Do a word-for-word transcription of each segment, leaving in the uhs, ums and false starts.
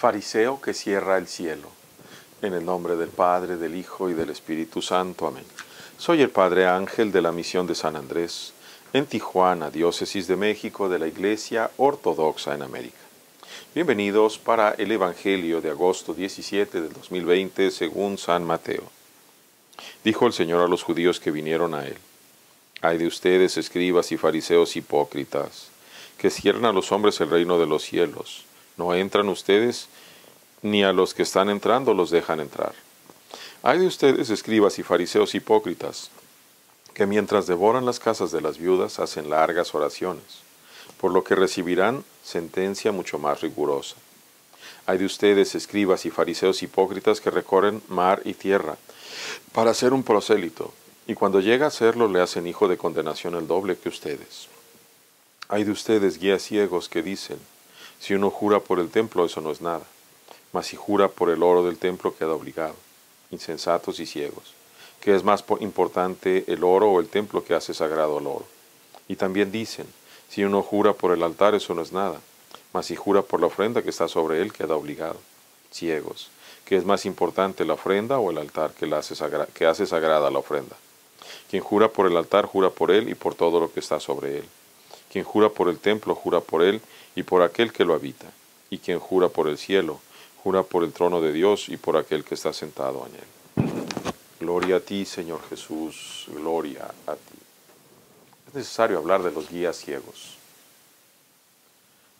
Fariseo que cierra el cielo. En el nombre del Padre, del Hijo y del Espíritu Santo. Amén. Soy el Padre Ángel de la Misión de San Andrés, en Tijuana, Diócesis de México, de la Iglesia Ortodoxa en América. Bienvenidos para el Evangelio de agosto diecisiete del dos mil veinte, según San Mateo. Dijo el Señor a los judíos que vinieron a Él: «Ay de ustedes, escribas y fariseos hipócritas, que cierran a los hombres el reino de los cielos. No entran ustedes, ni a los que están entrando los dejan entrar. Ay de ustedes, escribas y fariseos hipócritas, que mientras devoran las casas de las viudas hacen largas oraciones, por lo que recibirán sentencia mucho más rigurosa. Ay de ustedes, escribas y fariseos hipócritas, que recorren mar y tierra para ser un prosélito, y cuando llega a serlo le hacen hijo de condenación el doble que ustedes. Ay de ustedes, guías ciegos, que dicen: si uno jura por el templo, eso no es nada. Mas si jura por el oro del templo, queda obligado. Insensatos y ciegos, que es más importante el oro o el templo que hace sagrado el oro. Y también dicen: si uno jura por el altar, eso no es nada. Mas si jura por la ofrenda que está sobre él, queda obligado. Ciegos, que es más importante la ofrenda o el altar que, la hace, sagra que hace sagrada la ofrenda. Quien jura por el altar, jura por él y por todo lo que está sobre él. Quien jura por el templo, jura por él y por aquel que lo habita. Y quien jura por el cielo, jura por el trono de Dios y por aquel que está sentado en él». Gloria a ti, Señor Jesús, gloria a ti. Es necesario hablar de los guías ciegos,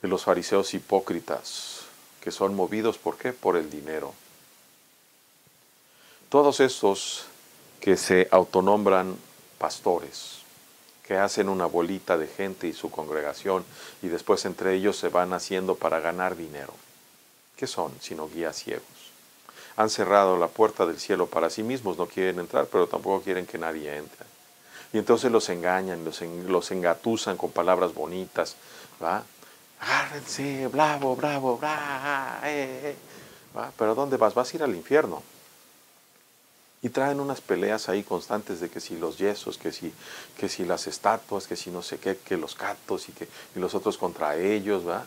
de los fariseos hipócritas, que son movidos, ¿por qué? Por el dinero. Todos estos que se autonombran pastores, que hacen una bolita de gente y su congregación, y después entre ellos se van haciendo para ganar dinero. ¿Qué son sino guías ciegos? Han cerrado la puerta del cielo para sí mismos, no quieren entrar, pero tampoco quieren que nadie entre. Y entonces los engañan, los, en, los engatusan con palabras bonitas, ¿va? Agárrense, bravo, bravo, bravo, eh, eh. ¿Va? Pero ¿dónde vas? Vas a ir al infierno. Y traen unas peleas ahí constantes de que si los yesos, que si, que si las estatuas, que si no sé qué, que los gatos y que y los otros contra ellos, ¿va?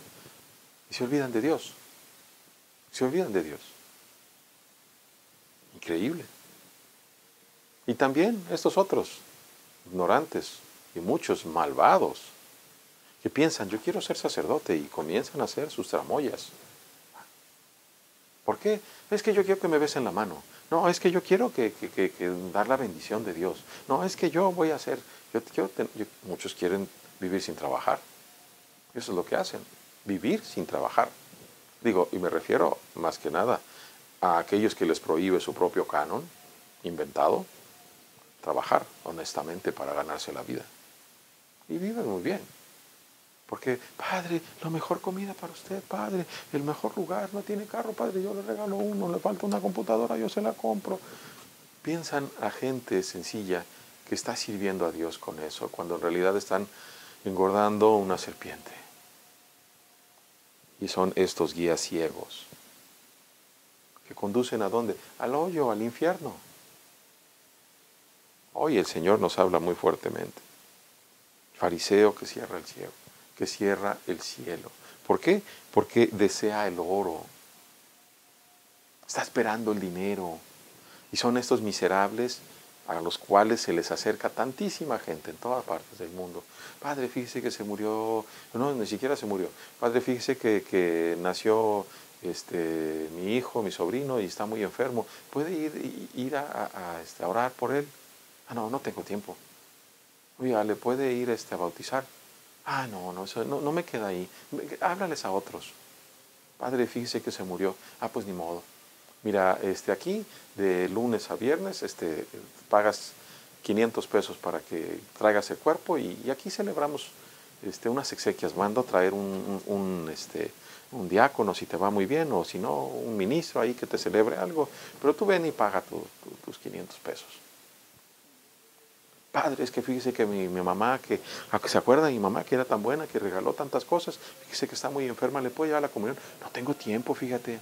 Y se olvidan de Dios. Se olvidan de Dios. Increíble. Y también estos otros, ignorantes y muchos malvados, que piensan: yo quiero ser sacerdote, y comienzan a hacer sus tramoyas. ¿Por qué? Es que yo quiero que me besen la mano. No, es que yo quiero que, que, que, que dar la bendición de Dios. No, es que yo voy a hacer... Yo, yo, yo, muchos quieren vivir sin trabajar. Eso es lo que hacen, vivir sin trabajar. Digo, y me refiero más que nada a aquellos que les prohíbe su propio canon inventado trabajar honestamente para ganarse la vida. Y viven muy bien. Porque: padre, la mejor comida para usted, padre, el mejor lugar, no tiene carro, padre, yo le regalo uno, le falta una computadora, yo se la compro. Piensan a gente sencilla que está sirviendo a Dios con eso, cuando en realidad están engordando una serpiente. Y son estos guías ciegos, que conducen ¿a dónde? Al hoyo, al infierno. Hoy el Señor nos habla muy fuertemente. Fariseo que cierra el cielo, que cierra el cielo. ¿Por qué? Porque desea el oro. Está esperando el dinero. Y son estos miserables a los cuales se les acerca tantísima gente en todas partes del mundo. Padre, fíjese que se murió, no, ni siquiera se murió. Padre, fíjese que, que nació este, mi hijo, mi sobrino, y está muy enfermo. ¿Puede ir, ir a, a, a orar por él? Ah, no, no tengo tiempo. Oiga, ¿le puede ir este, a bautizar? Ah, no, no, eso, no, no me queda ahí. Háblales a otros. Padre, fíjese que se murió. Ah, pues ni modo. Mira, este, aquí, de lunes a viernes, este, pagas quinientos pesos para que traigas el cuerpo, y, y aquí celebramos este, unas exequias. Mando a traer un, un, un, este, un diácono, si te va muy bien, o si no, un ministro ahí que te celebre algo. Pero tú ven y paga tu, tu, tus quinientos pesos. Padre, es que fíjese que mi, mi mamá, que se acuerda de mi mamá que era tan buena, que regaló tantas cosas, fíjese que está muy enferma, ¿le puedo llevar la comunión? No tengo tiempo, fíjate.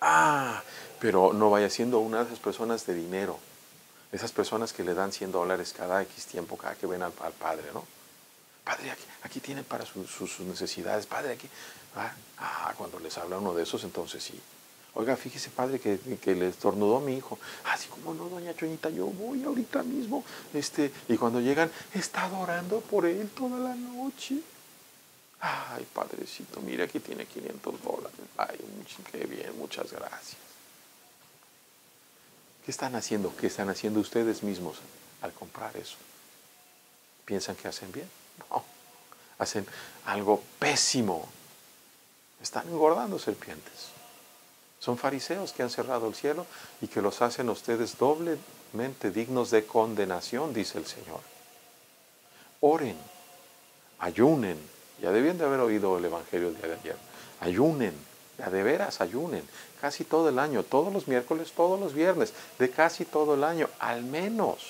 Ah, pero no vaya siendo una de esas personas de dinero. Esas personas que le dan cien dólares cada X tiempo, cada que ven al, al padre, ¿no? Padre, aquí, aquí tienen para su, su, sus necesidades, Padre, aquí. Ah, ah, cuando les habla uno de esos, entonces sí. Oiga, fíjese, padre, que, que le estornudó a mi hijo. Así como no, doña Choñita, yo voy ahorita mismo. Este, y cuando llegan, está orando por él toda la noche. Ay, padrecito, mira, aquí tiene quinientos dólares. Ay, qué bien, muchas gracias. ¿Qué están haciendo? ¿Qué están haciendo ustedes mismos al comprar eso? ¿Piensan que hacen bien? No, hacen algo pésimo. Están engordando serpientes. Son fariseos que han cerrado el cielo y que los hacen a ustedes doblemente dignos de condenación, dice el Señor. Oren, ayunen. Ya debían de haber oído el Evangelio el día de ayer. Ayunen, ya de veras ayunen, casi todo el año, todos los miércoles, todos los viernes, de casi todo el año, al menos.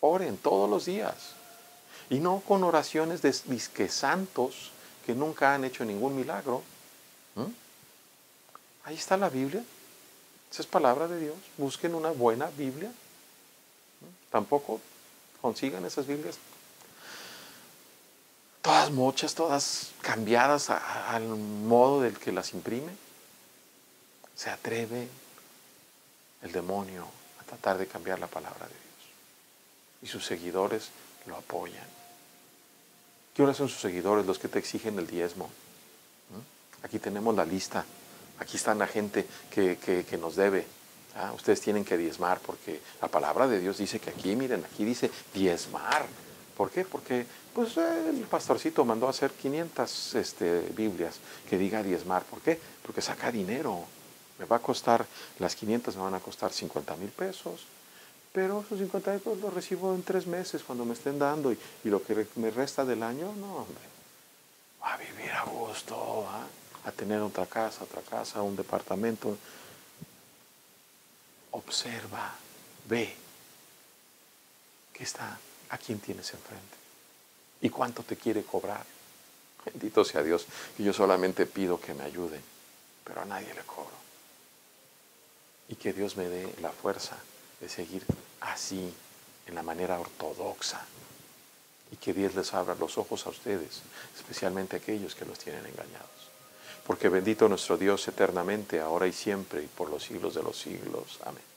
Oren todos los días. Y no con oraciones de disque santos que nunca han hecho ningún milagro. ¿Mm? Ahí está la Biblia, esa es palabra de Dios, busquen una buena Biblia, tampoco consigan esas Biblias, todas mochas, todas cambiadas a, a, al modo del que las imprime. Se atreve el demonio a tratar de cambiar la palabra de Dios y sus seguidores lo apoyan. ¿Quiénes son sus seguidores? Los que te exigen el diezmo. Aquí tenemos la lista, aquí está la gente que, que, que nos debe. ¿Ah? Ustedes tienen que diezmar porque la palabra de Dios dice que aquí, miren, aquí dice diezmar. ¿Por qué? Porque pues, el pastorcito mandó a hacer quinientas este, Biblias que diga diezmar. ¿Por qué? Porque saca dinero. Me va a costar, las quinientas me van a costar cincuenta mil pesos, pero esos cincuenta mil pesos los recibo en tres meses cuando me estén dando y, y lo que me resta del año, no, hombre, va a vivir a gusto, ¿ah? A tener otra casa, otra casa, un departamento. Observa, ve, ¿qué está? ¿A quién tienes enfrente? ¿Y cuánto te quiere cobrar? Bendito sea Dios, que yo solamente pido que me ayuden, pero a nadie le cobro. Y que Dios me dé la fuerza de seguir así, en la manera ortodoxa. Y que Dios les abra los ojos a ustedes, especialmente a aquellos que los tienen engañados. Porque bendito nuestro Dios eternamente, ahora y siempre, y por los siglos de los siglos. Amén.